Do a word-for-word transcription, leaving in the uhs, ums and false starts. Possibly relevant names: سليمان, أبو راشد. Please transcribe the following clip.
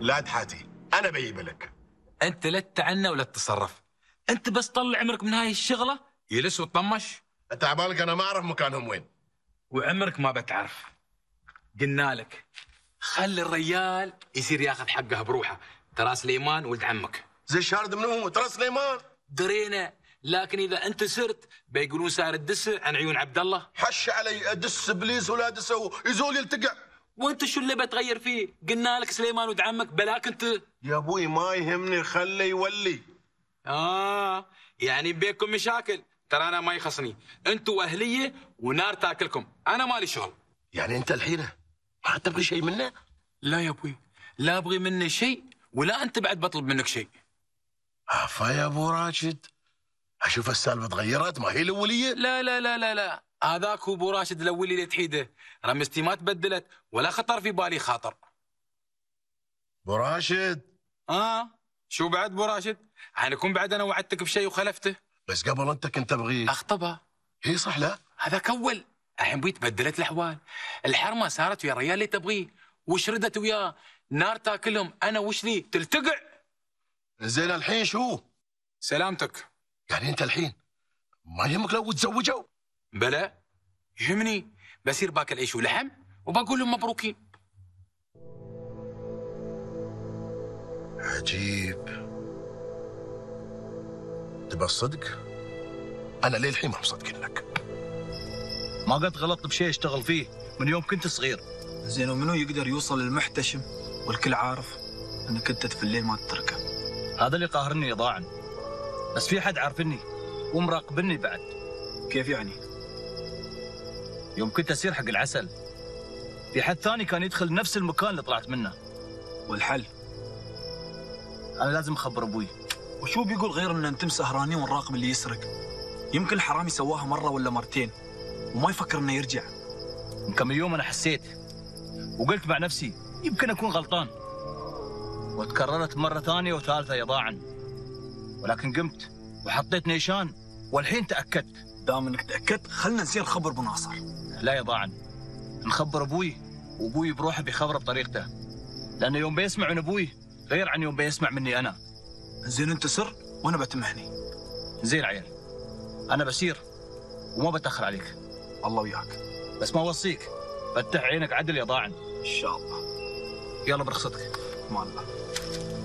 لا تحاتي، أنا بيبي لك. أنت لا تتعنى ولا تتصرف، أنت بس طلع عمرك من هاي الشغلة يلس وتطمش. أنت عبالك أنا ما أعرف مكانهم وين؟ وعمرك ما بتعرف. قلنا لك خلي الرجال يصير ياخذ حقه بروحه، ترى سليمان ولد عمك. زي الشارد منهم ترى سليمان. درينا، لكن إذا أنت سرت بيقولون سار الدس عن عيون عبد الله. حش علي أدس إبليس ولا أدسه يزول يلتقع. وأنت شو اللي بتغير فيه؟ قلنا لك سليمان ولد عمك بلاك أنت. يا أبوي ما يهمني خليه يولي. آه يعني بينكم مشاكل، ترى أنا ما يخصني، أنتوا أهلية ونار تاكلكم، أنا مالي شغل. يعني أنت الحين ما تبغي شيء منه؟ لا يا أبوي، لا أبغي منه شيء ولا أنت بعد بطلب منك شيء. عفا يا أبو راشد، أشوف السالفة تغيرت، ما هي الأولية؟ لا لا لا لا لا، هذاك هو أبو راشد الأولي اللي تحيده، رمزتي ما تبدلت ولا خطر في بالي خاطر. أبو راشد؟ آه، شو بعد أبو راشد؟ حنكون بعد أنا وعدتك بشيء وخلفته. بس قبل أنت كنت تبغي أخطبها. هي صح لا؟ هذاك أول. الحين بوي تبدلت الأحوال، الحرمة صارت ويا الرجال اللي تبغيه، وشردت وياه، نار تاكلهم، أنا وش لي؟ تلتقع. زين الحين شو؟ سلامتك. يعني أنت الحين ما يهمك لو تزوجوا؟ بلى، يهمني، بصير باكل عيش ولحم وبقول لهم مبروكين. عجيب. تبى الصدق؟ أنا ليه الحين ما مصدق لك؟ ما قد غلطت بشيء اشتغل فيه من يوم كنت صغير. زين ومنو يقدر يوصل للمحتشم والكل عارف انك انت في الليل ما تتركه؟ هذا اللي قاهرني ضاعن، بس في حد عارفني ومراقبني بعد. كيف يعني؟ يوم كنت اسير حق العسل في حد ثاني كان يدخل نفس المكان اللي طلعت منه. والحل؟ انا لازم اخبر ابوي. وشو بيقول غير ان نتم سهرانين ونراقب اللي يسرق؟ يمكن الحرامي سواها مره ولا مرتين وما يفكر انه يرجع. من كم يوم انا حسيت وقلت مع نفسي يمكن اكون غلطان، وتكررت مره ثانيه وثالثه يا ضاعن، ولكن قمت وحطيت نيشان والحين تاكدت. دام انك تاكدت خلنا نسير خبر ابو ناصر. لا يا ضاعن، نخبر ابوي وابوي بروحه بيخبره بطريقته، لانه يوم بيسمع من ابوي غير عن يوم بيسمع مني انا. زين انت سر وانا بتمهني. زين عيال، انا بسير وما بتاخر عليك. الله وياك. بس ما اوصيك، فتح عينك عدل يا ضاعن. ان شاء الله. يلا برخصتك. مع الله.